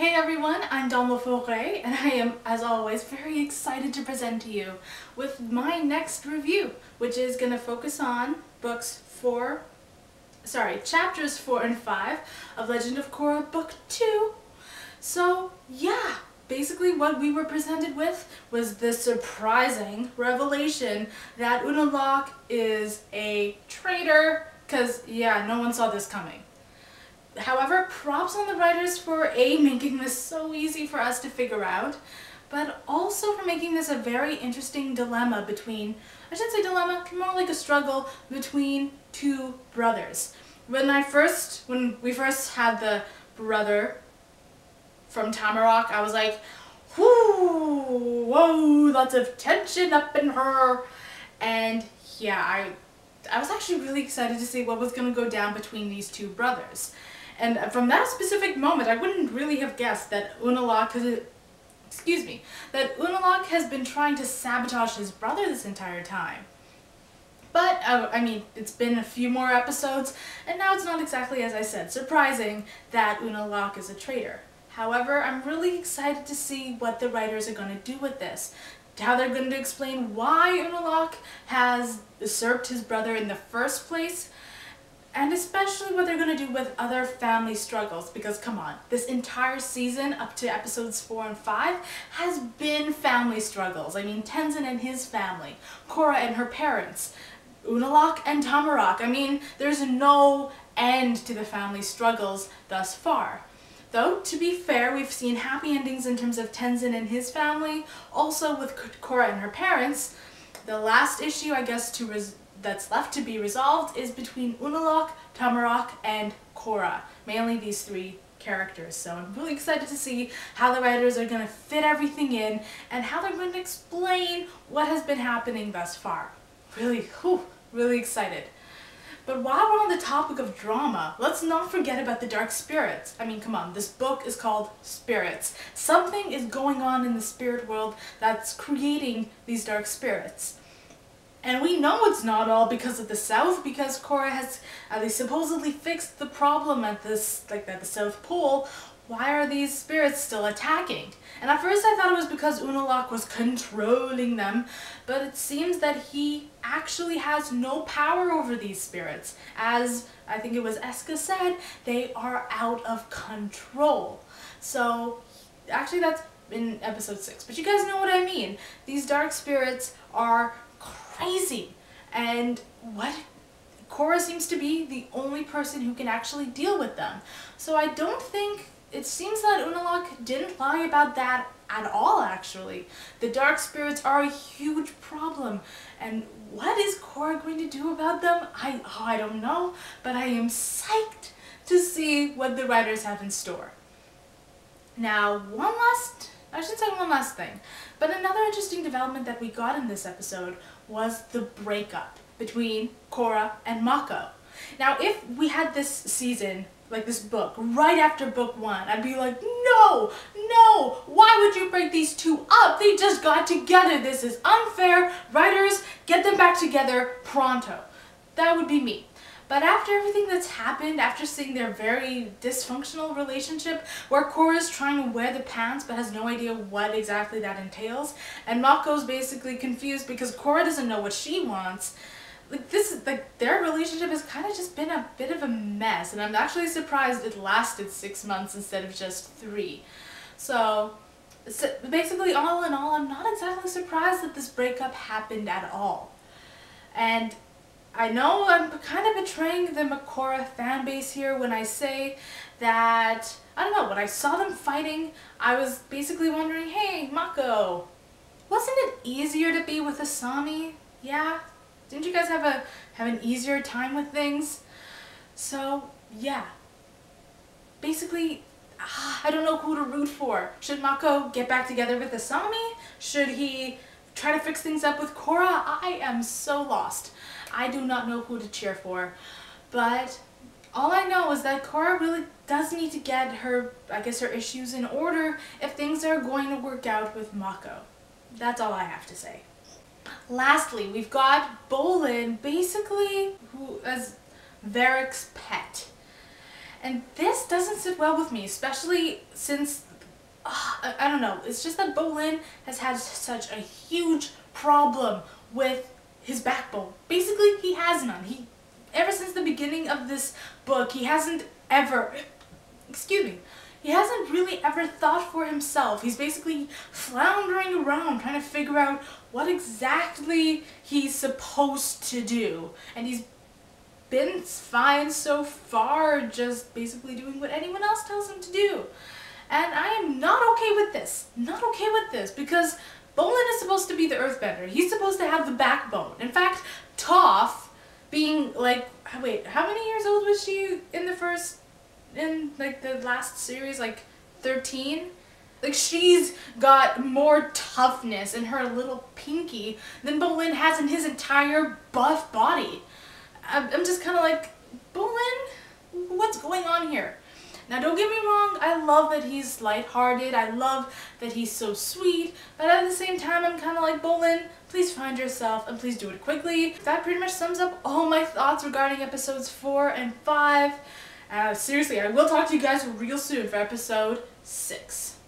Hey everyone, I'm Dom Le Faure, and I am, as always, very excited to present to you with my next review, which is going to focus on chapters 4 and 5 of Legend of Korra Book 2. So yeah, basically what we were presented with was the surprising revelation that Unalaq is a traitor, because yeah, no one saw this coming. However, props on the writers for A, making this so easy for us to figure out, but also for making this a very interesting dilemma between, I should say dilemma, more like a struggle between two brothers. When we first had the brother from Tamarack, I was like, whoa, lots of tension up in her. And yeah, I was actually really excited to see what was going to go down between these two brothers. And from that specific moment, I wouldn't really have guessed that Unalaq has been trying to sabotage his brother this entire time. But, I mean, it's been a few more episodes, and now it's not exactly, as I said, surprising that Unalaq is a traitor. However, I'm really excited to see what the writers are going to do with this. How they're going to explain why Unalaq has usurped his brother in the first place, and especially what they're going to do with other family struggles, because come on, this entire season up to episodes 4 and 5 has been family struggles. I mean, Tenzin and his family, Korra and her parents, Unalaq and Tamarack. I mean, there's no end to the family struggles thus far. Though, to be fair, we've seen happy endings in terms of Tenzin and his family, also with Korra and her parents. The last issue, I guess, that's left to be resolved is between Unalaq, Tamarack, and Korra. Mainly these three characters. So I'm really excited to see how the writers are going to fit everything in and how they're going to explain what has been happening thus far. Really, really excited. But while we're on the topic of drama, let's not forget about the dark spirits. I mean, come on, this book is called Spirits. Something is going on in the spirit world that's creating these dark spirits. And we know it's not all because of the South, because Korra has at least supposedly fixed the problem at the South Pole. Why are these spirits still attacking? And at first I thought it was because Unalaq was controlling them, but it seems that he actually has no power over these spirits. As I think it was Eska said, they are out of control. So actually that's in episode 6, but you guys know what I mean. These dark spirits are crazy, and Korra seems to be the only person who can actually deal with them. So I don't think... It seems that Unalaq didn't lie about that at all, actually. The dark spirits are a huge problem, and what is Korra going to do about them? I don't know, but I am psyched to see what the writers have in store. Now, one last thing, but another interesting development that we got in this episode was the breakup between Korra and Mako. Now, if we had this season, like this book, right after book 1, I'd be like, no, why would you break these two up? They just got together. This is unfair. Writers, get them back together pronto. That would be me. But after everything that's happened, after seeing their very dysfunctional relationship, where Korra's trying to wear the pants but has no idea what exactly that entails, and Mako's basically confused because Korra doesn't know what she wants, their relationship has kind of just been a bit of a mess, and I'm actually surprised it lasted 6 months instead of just 3. So basically, all in all, I'm not exactly surprised that this breakup happened at all. And I know I'm kind of betraying the Korra fan base here when I say that, I don't know, when I saw them fighting, I was basically wondering, hey, Mako, wasn't it easier to be with Asami? Yeah? Didn't you guys have an easier time with things? So yeah, basically, I don't know who to root for. Should Mako get back together with Asami? Should he try to fix things up with Korra? I am so lost. I do not know who to cheer for. But all I know is that Korra really does need to get her, I guess, her issues in order if things are going to work out with Mako. That's all I have to say. Lastly, we've got Bolin, basically, who is Varric's pet. And this doesn't sit well with me, especially since, I don't know, it's just that Bolin has had such a huge problem with his backbone. Basically, he has none. He, ever since the beginning of this book, he hasn't ever, he hasn't really ever thought for himself. He's basically floundering around trying to figure out what exactly he's supposed to do. And he's been fine so far, just basically doing what anyone else tells him to do. And I am not okay with this. Not okay with this, because Bolin is supposed to be the earthbender. He's supposed to have the backbone. In fact, Toph, being like, wait, how many years old was she in the first, in like the last series, like 13? Like, she's got more toughness in her little pinky than Bolin has in his entire buff body. I'm just kind of like, Bolin, what's going on here? Now, don't get me wrong, I love that he's lighthearted, I love that he's so sweet, but at the same time, I'm kind of like, Bolin, please find yourself and please do it quickly. That pretty much sums up all my thoughts regarding episodes 4 and 5. Seriously, I will talk to you guys real soon for episode 6.